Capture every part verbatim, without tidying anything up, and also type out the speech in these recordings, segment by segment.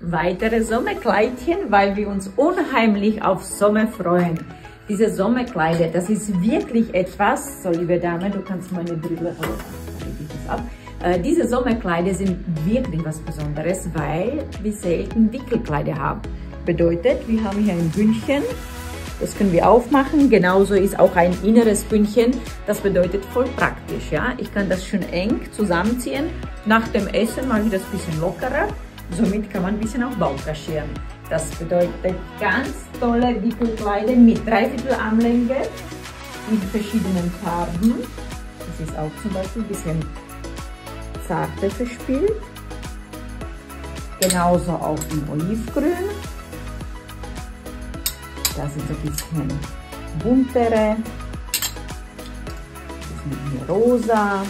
weitere Sommerkleidchen, weil wir uns unheimlich auf Sommer freuen. Diese Sommerkleider, das ist wirklich etwas, so liebe Dame, du kannst meine Brille, oh, da leg ich das ab. Äh, diese Sommerkleider sind wirklich was Besonderes, weil wir selten Wickelkleider haben. Bedeutet, wir haben hier ein Bündchen, das können wir aufmachen, genauso ist auch ein inneres Bündchen, das bedeutet voll praktisch, ja. Ich kann das schön eng zusammenziehen, nach dem Essen mache ich das ein bisschen lockerer, somit kann man ein bisschen auf Bauch kaschieren. Das bedeutet ganz tolle Wickelkleider mit Dreiviertelarmlänge in verschiedenen Farben. Das ist auch zum Beispiel ein bisschen zarter verspielt. Genauso auch im Olivgrün. Das sind so ein bisschen buntere. Das sind hier rosa,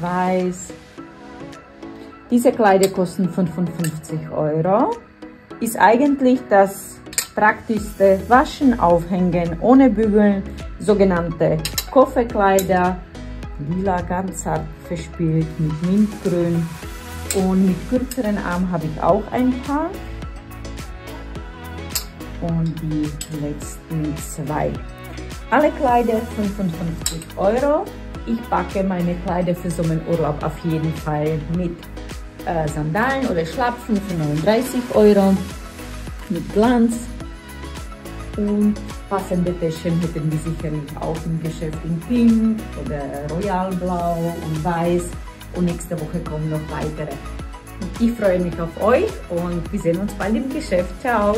schwarz-weiß. Diese Kleider kosten fünfundfünfzig Euro. Ist eigentlich das praktischste Waschen, Aufhängen, ohne Bügeln, sogenannte Kofferkleider, lila, ganz hart verspielt mit Mintgrün, und mit kürzeren Armen habe ich auch ein paar, und die letzten zwei. Alle Kleider fünfundfünfzig Euro. Ich packe meine Kleider für Sommerurlaub auf jeden Fall mit Sandalen oder Schlapfen für neununddreißig Euro mit Glanz, und passende Taschen hätten wir sicherlich auch im Geschäft in Pink oder Royal Blau und Weiß, und nächste Woche kommen noch weitere. Ich freue mich auf euch und wir sehen uns bald im Geschäft. Ciao!